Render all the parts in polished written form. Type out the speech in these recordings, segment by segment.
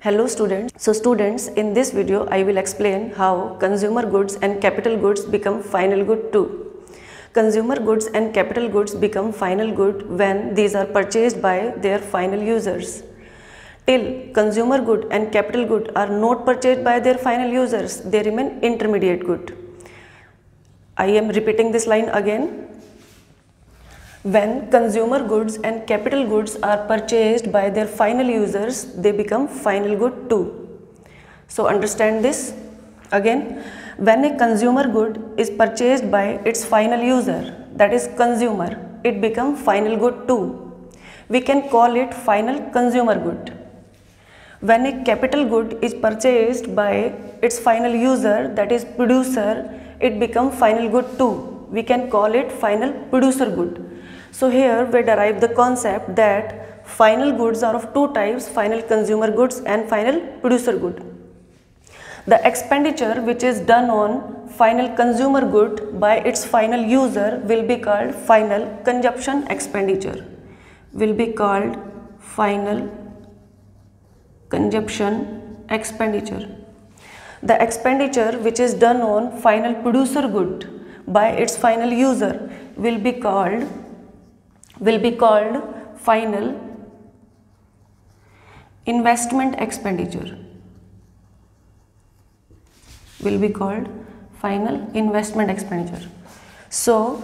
Hello students. So students, in this video I will explain how consumer goods and capital goods become final good too. Consumer goods and capital goods become final good when these are purchased by their final users. Till consumer good and capital good are not purchased by their final users, they remain intermediate good. I am repeating this line again. When consumer goods and capital goods are purchased by their final users, they become final good too. So understand this again. When a consumer good is purchased by its final user, that is consumer, it becomes final good too. We can call it final consumer good. When a capital good is purchased by its final user, that is producer, it becomes final good too. We can call it final producer good. So here we derive the concept that final goods are of two types, final consumer goods and final producer good. The expenditure which is done on final consumer good by its final user will be called final consumption expenditure. Will be called final consumption expenditure. The expenditure which is done on final producer good by its final user will be called final investment expenditure. Will be called final investment expenditure. So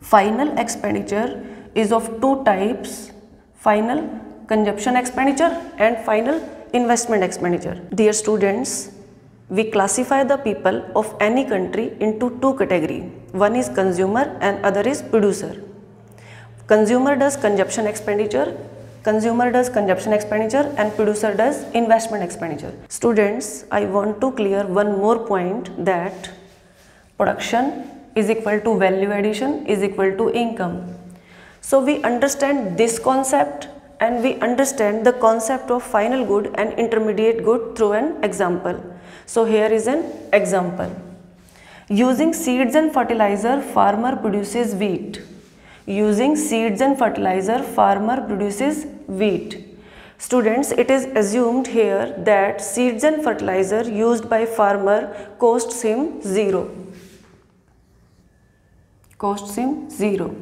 final expenditure is of two types, final consumption expenditure and final investment expenditure. Dear students, we classify the people of any country into two categories. One is consumer and other is producer. Consumer does consumption expenditure, and producer does investment expenditure. Students, I want to clear one more point, that production is equal to value addition is equal to income. So we understand this concept and we understand the concept of final good and intermediate good through an example. So here is an example. Using seeds and fertilizer, farmer produces wheat. Using seeds and fertilizer, farmer produces wheat. Students, it is assumed here that seeds and fertilizer used by farmer costs him zero. Costs him zero.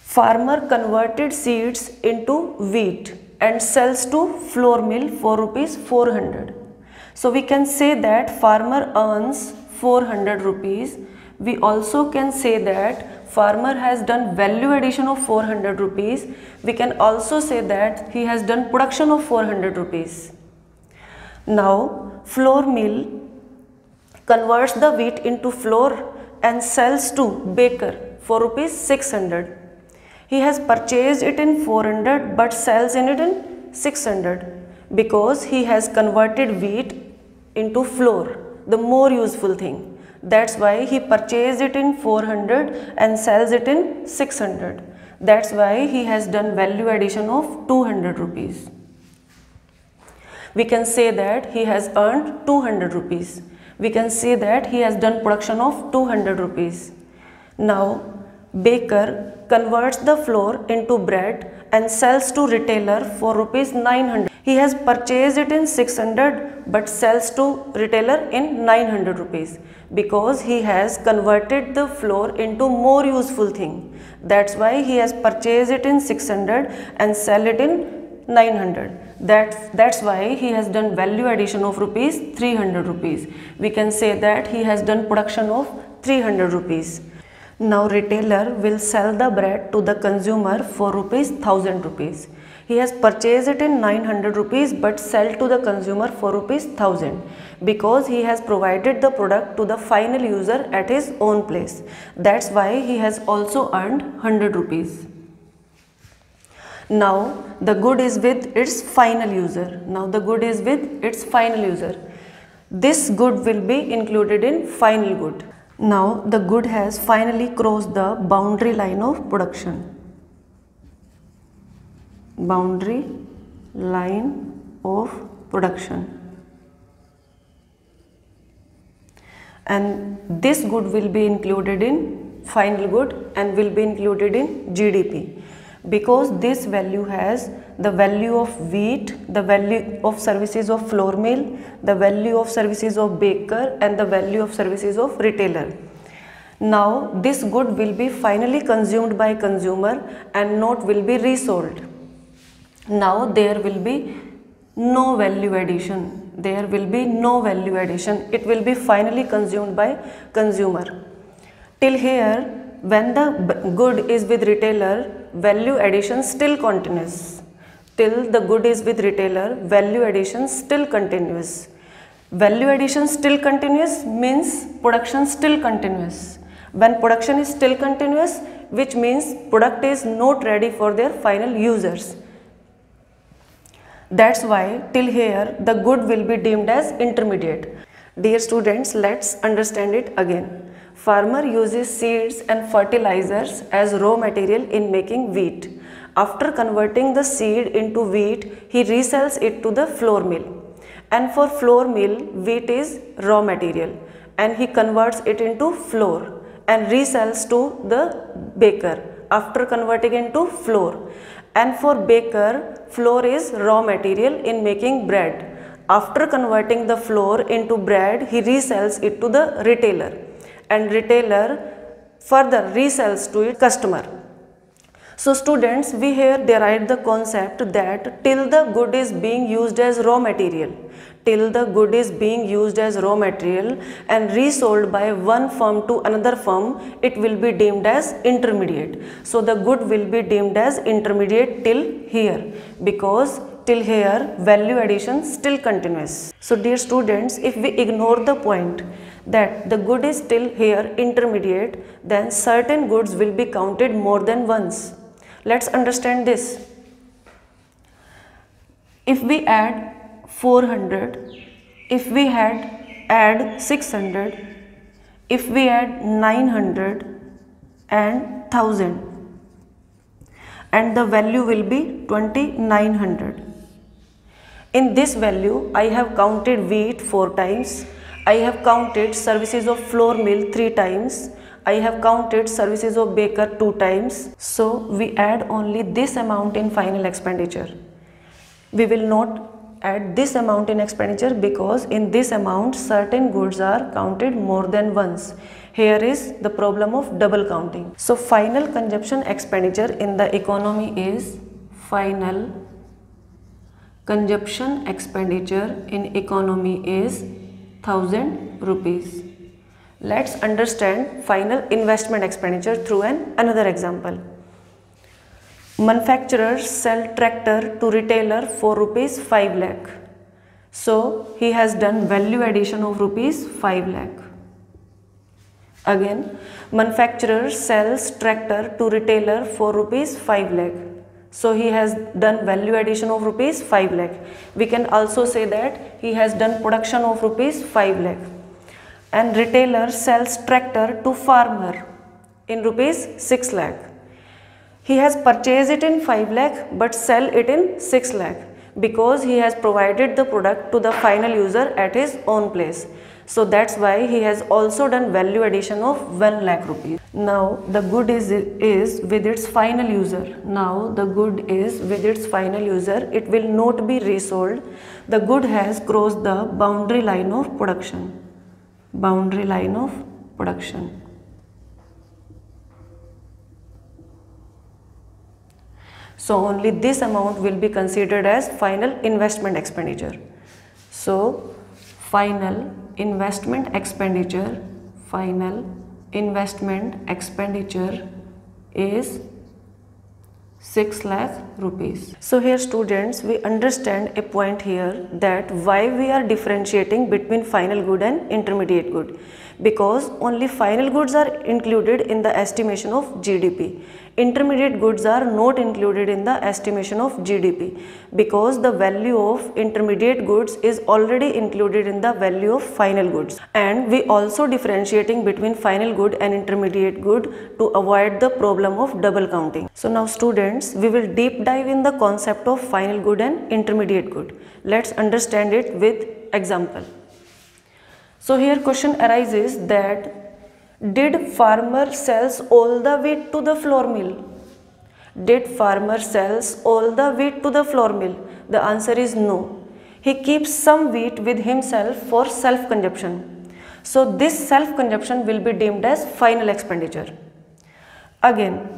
Farmer converted seeds into wheat and sells to flour mill for ₹400. So we can say that farmer earns ₹400. We also can say that farmer has done value addition of ₹400. We can also say that he has done production of ₹400. Now flour mill converts the wheat into flour and sells to baker for ₹600. He has purchased it in 400 but sells it in 600 because he has converted wheat into flour, the more useful thing. That's why he purchased it in 400 and sells it in 600. That's why he has done value addition of ₹200. We can say that he has earned ₹200. We can say that he has done production of ₹200. Now baker converts the flour into bread and sells to retailer for ₹900. He has purchased it in 600 but sells to retailer in ₹900 because he has converted the flour into more useful thing. That's why he has purchased it in 600 and sell it in 900. That's why he has done value addition of ₹300. We can say that he has done production of ₹300. Now retailer will sell the bread to the consumer for ₹1,000. He has purchased it in ₹900 but sell to the consumer for ₹1,000 because he has provided the product to the final user at his own place. That's why he has also earned ₹100. Now the good is with its final user. This good will be included in final good. Now the good has finally crossed the boundary line of production. And this good will be included in final good and will be included in GDP, because this value has the value of wheat, the value of services of flour mill, the value of services of baker, and the value of services of retailer. Now this good will be finally consumed by consumer and not will be resold. Now there will be no value addition. There will be no value addition. It will be finally consumed by consumer. Till here, when the good is with retailer, value addition still continues. Till the good is with retailer, value addition still continues. Value addition still continues means production still continues. When production is still continuous, which means product is not ready for their final users. That's why till here the good will be deemed as intermediate. Dear students, let's understand it again. Farmer uses seeds and fertilizers as raw material in making wheat. After converting the seed into wheat, he resells it to the flour mill. And for flour mill, wheat is raw material and he converts it into flour and resells to the baker after converting into flour. And for baker, flour is raw material in making bread. After converting the flour into bread, he resells it to the retailer and retailer further resells to its customer. So students, we here derived the concept that till the good is being used as raw material, till the good is being used as raw material and resold by one firm to another firm, it will be deemed as intermediate. So the good will be deemed as intermediate till here, because till here value addition still continues. So dear students, if we ignore the point that the good is still here intermediate, then certain goods will be counted more than once. Let's understand this. If we add 400, if we add 600, if we add 900 and 1000, and the value will be 2900. In this value I have counted wheat 4 times, I have counted services of flour mill 3 times, I have counted services of baker 2 times. So we add only this amount in final expenditure. We will not add this amount in expenditure because in this amount certain goods are counted more than once. Here is the problem of double counting. So final consumption expenditure in the economy is final consumption expenditure in economy is 1000 rupees. Let's understand final investment expenditure through another example. Manufacturers sell tractor to retailer for rupees 5 lakh. So he has done value addition of rupees 5 lakh. Again, manufacturer sells tractor to retailer for rupees 5 lakh. So he has done value addition of rupees 5 lakh. We can also say that he has done production of rupees 5 lakh. And retailer sells tractor to farmer in rupees 6 lakh. He has purchased it in 5 lakh but sell it in 6 lakh because he has provided the product to the final user at his own place. So that's why he has also done value addition of 1 lakh rupees. Now the good is with its final user. Now the good is with its final user. It will not be resold. The good has crossed the boundary line of production. Boundary line of production. So only this amount will be considered as final investment expenditure. So final investment expenditure, final investment expenditure is 6 lakh rupees. So here students, we understand a point here that why we are differentiating between final good and intermediate good, because only final goods are included in the estimation of GDP. Intermediate goods are not included in the estimation of GDP because the value of intermediate goods is already included in the value of final goods. And we also differentiating between final good and intermediate good to avoid the problem of double counting. So now students, we will deep dive in the concept of final good and intermediate good. Let's understand it with example. So here question arises that Did farmer sells all the wheat to the flour mill? Did farmer sells all the wheat to the flour mill? The answer is no. He keeps some wheat with himself for self-consumption. So this self-consumption will be deemed as final expenditure. Again,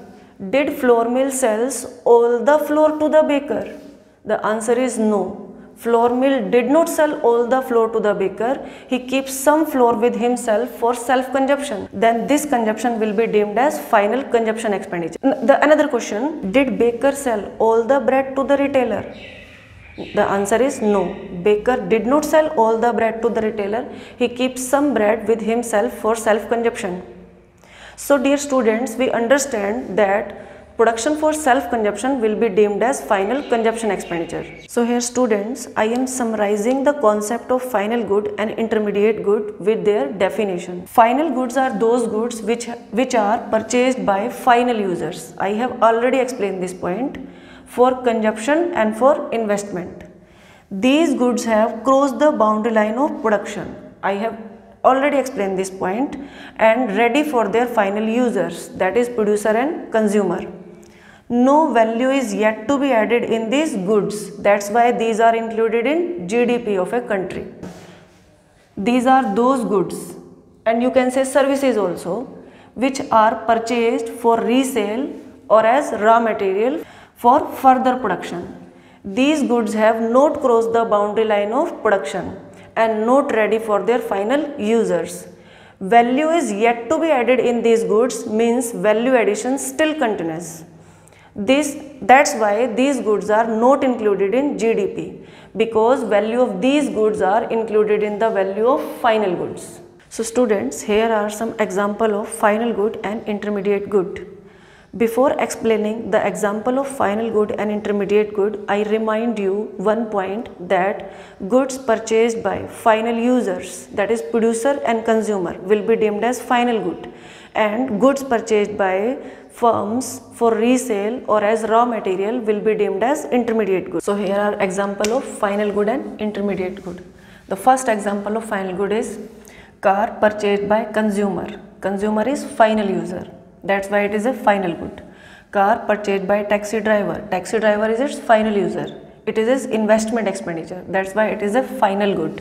did flour mill sells all the flour to the baker? The answer is no. Flour mill did not sell all the flour to the baker. He keeps some flour with himself for self-consumption. Then this consumption will be deemed as final consumption expenditure. Another question, did baker sell all the bread to the retailer? The answer is no. Baker did not sell all the bread to the retailer. He keeps some bread with himself for self-consumption. So dear students, we understand that production for self-consumption will be deemed as final consumption expenditure. So here students, I am summarizing the concept of final good and intermediate good with their definition. Final goods are those goods which are purchased by final users. I have already explained this point, for consumption and for investment. These goods have crossed the boundary line of production. I have already explained this point, and ready for their final users, that is producer and consumer. No value is yet to be added in these goods, that's why these are included in GDP of a country. These are those goods, and you can say services also, which are purchased for resale or as raw material for further production. These goods have not crossed the boundary line of production and not ready for their final users. Value is yet to be added in these goods means value addition still continues. That's why these goods are not included in GDP, because value of these goods are included in the value of final goods. So students, here are some examples of final good and intermediate good. Before explaining the example of final good and intermediate good, I remind you one point, that goods purchased by final users, that is producer and consumer, will be deemed as final good, and goods purchased by firms for resale or as raw material will be deemed as intermediate good. So here are examples of final good and intermediate good. The first example of final good is car purchased by consumer. Consumer is final user. That's why it is a final good. Car purchased by taxi driver. Taxi driver is its final user. It is its investment expenditure. That's why it is a final good.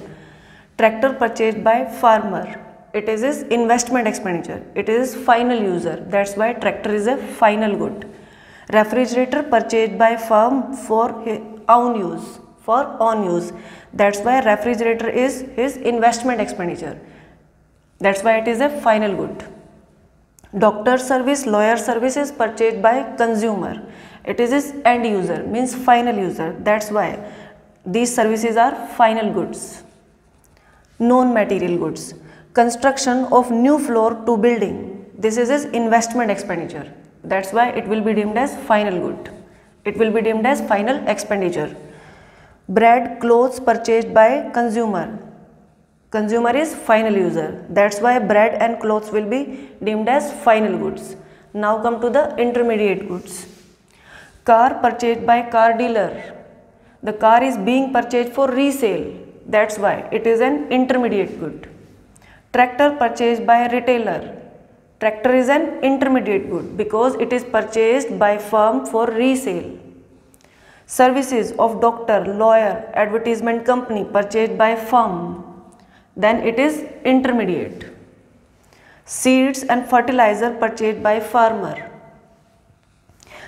Tractor purchased by farmer. It is its investment expenditure. It is its final user. That's why tractor is a final good. Refrigerator purchased by firm for his own use. That's why refrigerator is his investment expenditure. That's why it is a final good. Doctor service, lawyer service is purchased by consumer. It is its end user, means final user. That's why these services are final goods. Non-material goods. Construction of new floor to building. This is its investment expenditure. That's why it will be deemed as final good. It will be deemed as final expenditure. Bread, clothes purchased by consumer. Consumer is final user. That's why bread and clothes will be deemed as final goods. Now come to the intermediate goods. Car purchased by car dealer. The car is being purchased for resale. That's why it is an intermediate good. Tractor purchased by a retailer. Tractor is an intermediate good because it is purchased by firm for resale. Services of doctor, lawyer, advertisement company purchased by firm. Then it is intermediate. Seeds and fertilizer purchased by farmer.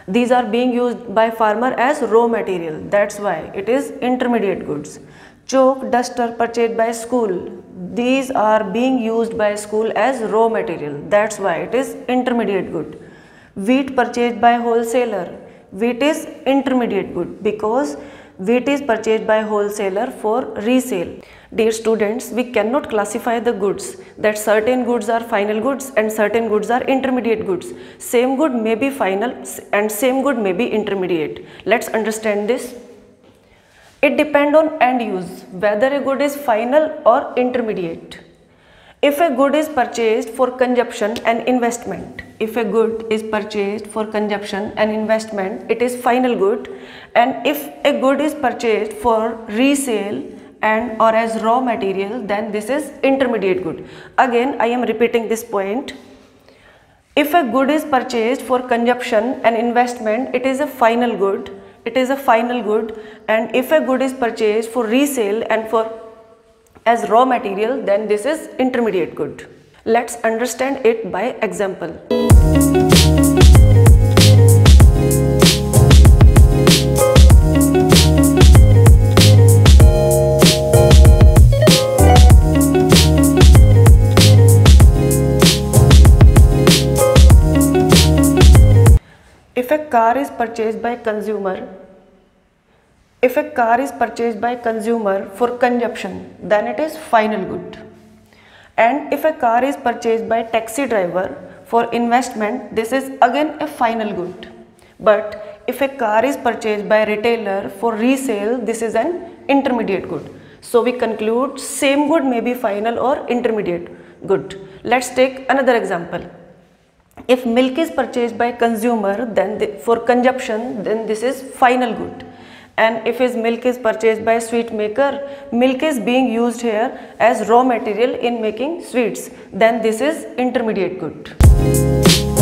These are being used by farmer as raw material. That's why it is intermediate goods. Chalk, duster purchased by school. These are being used by school as raw material. That's why it is intermediate good. Wheat purchased by wholesaler. Wheat is intermediate good because wheat is purchased by wholesaler for resale. Dear students, we cannot classify the goods, that certain goods are final goods and certain goods are intermediate goods. Same good may be final and same good may be intermediate. Let's understand this. It depends on end use, whether a good is final or intermediate. If a good is purchased for consumption and investment, it is final good. And if a good is purchased for resale and or as raw material, then this is intermediate good. Again, I am repeating this point. If a good is purchased for consumption and investment, it is a final good. It is a final good. And if a good is purchased for resale and for as raw material, then this is intermediate good. Let's understand it by example. If a car is purchased by consumer, if a car is purchased by consumer for consumption, then it is final good. And if a car is purchased by taxi driver for investment, this is again a final good. But if a car is purchased by retailer for resale, this is an intermediate good. So we conclude same good may be final or intermediate good. Let's take another example. If milk is purchased by consumer, then for consumption, then this is final good. And if his milk is purchased by a sweet maker, milk is being used here as raw material in making sweets, then this is intermediate good.